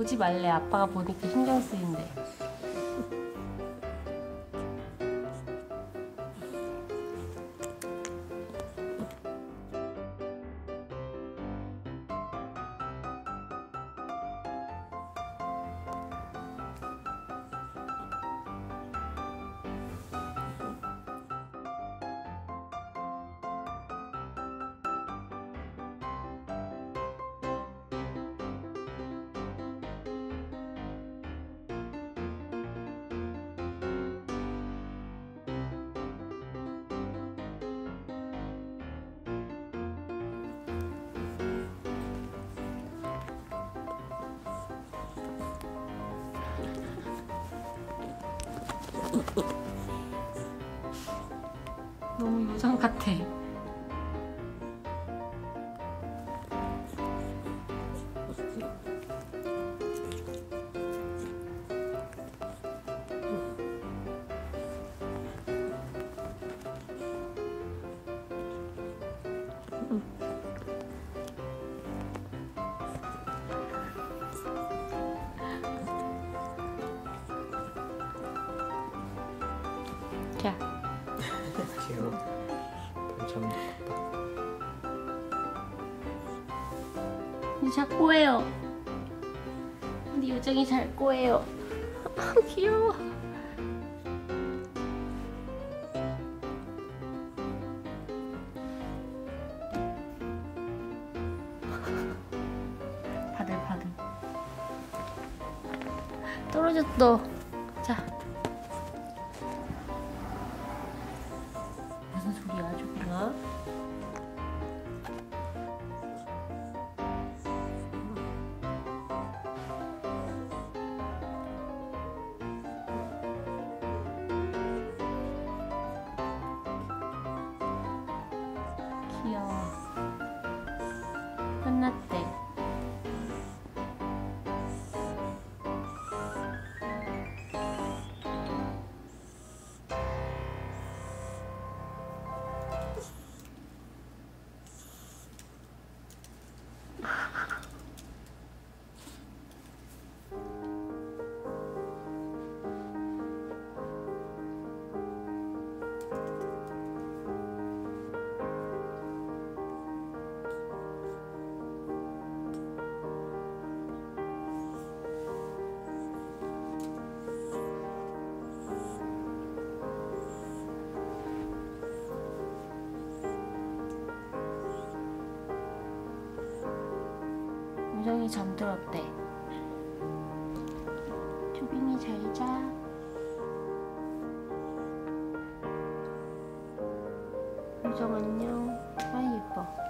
보지 말래. 아빠가 보니까 신경 쓰인대. 너무 요정 같아. 자. 귀여워. 반찬 먹었다. 잘 꼬예요. 우리 요정이 잘 꼬예요. 귀여워. 바들바들. 떨어졌어. 자. 무슨 소리야, 쵸비가? 귀여워. 끝났대. 요정이 잠들었대. 쵸비니 잘 자. 요정 안녕. 아이 예뻐.